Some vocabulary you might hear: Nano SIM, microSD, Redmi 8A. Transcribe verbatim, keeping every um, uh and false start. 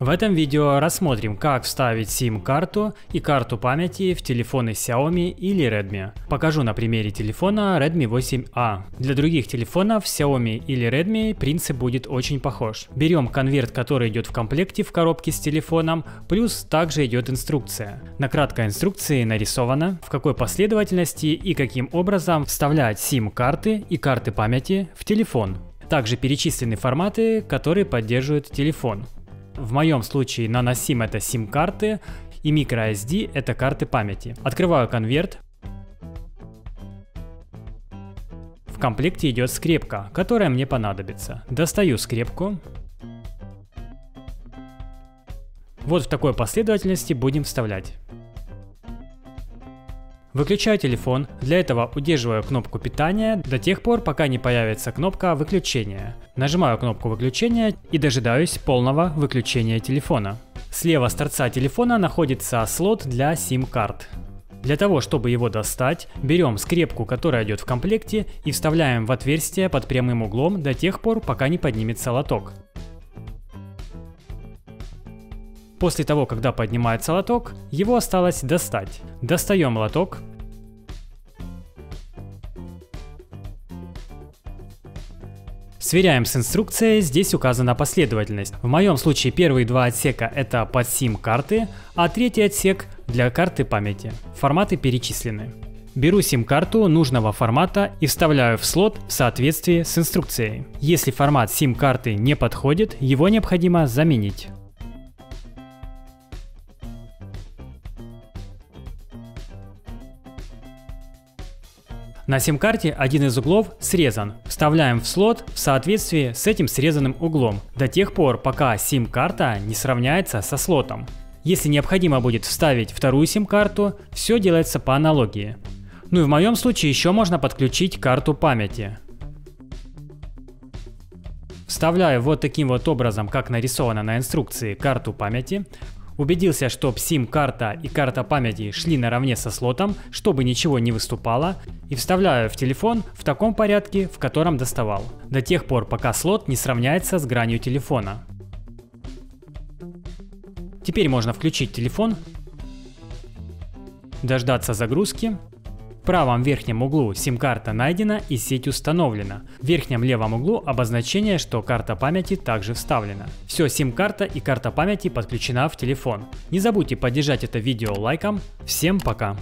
В этом видео рассмотрим, как вставить сим-карту и карту памяти в телефоны Xiaomi или Redmi. Покажу на примере телефона Redmi восемь A. Для других телефонов Xiaomi или Redmi принцип будет очень похож. Берем конверт, который идет в комплекте в коробке с телефоном, плюс также идет инструкция. На краткой инструкции нарисовано, в какой последовательности и каким образом вставлять сим-карты и карты памяти в телефон. Также перечислены форматы, которые поддерживают телефон. В моем случае Nano SIM это сим-карты и microSD это карты памяти. Открываю конверт. В комплекте идет скрепка, которая мне понадобится. Достаю скрепку. Вот в такой последовательности будем вставлять. Выключаю телефон, для этого удерживаю кнопку питания до тех пор, пока не появится кнопка выключения. Нажимаю кнопку выключения и дожидаюсь полного выключения телефона. Слева с торца телефона находится слот для сим-карт. Для того, чтобы его достать, берем скрепку, которая идет в комплекте, и вставляем в отверстие под прямым углом до тех пор, пока не поднимется лоток. После того, когда поднимается лоток, его осталось достать. Достаем лоток. Сверяем с инструкцией, здесь указана последовательность. В моем случае первые два отсека это под сим-карты, а третий отсек для карты памяти. Форматы перечислены. Беру сим-карту нужного формата и вставляю в слот в соответствии с инструкцией. Если формат сим-карты не подходит, его необходимо заменить. На сим-карте один из углов срезан. Вставляем в слот в соответствии с этим срезанным углом до тех пор, пока сим-карта не сравняется со слотом. Если необходимо будет вставить вторую сим-карту, все делается по аналогии. Ну и в моем случае еще можно подключить карту памяти. Вставляю вот таким вот образом, как нарисовано на инструкции, карту памяти. Убедился, что сим-карта и карта памяти шли наравне со слотом, чтобы ничего не выступало, и вставляю в телефон в таком порядке, в котором доставал, до тех пор, пока слот не сравняется с гранью телефона. Теперь можно включить телефон, дождаться загрузки. В правом верхнем углу сим-карта найдена и сеть установлена. В верхнем левом углу обозначение, что карта памяти также вставлена. Все, сим-карта и карта памяти подключена в телефон. Не забудьте поддержать это видео лайком. Всем пока!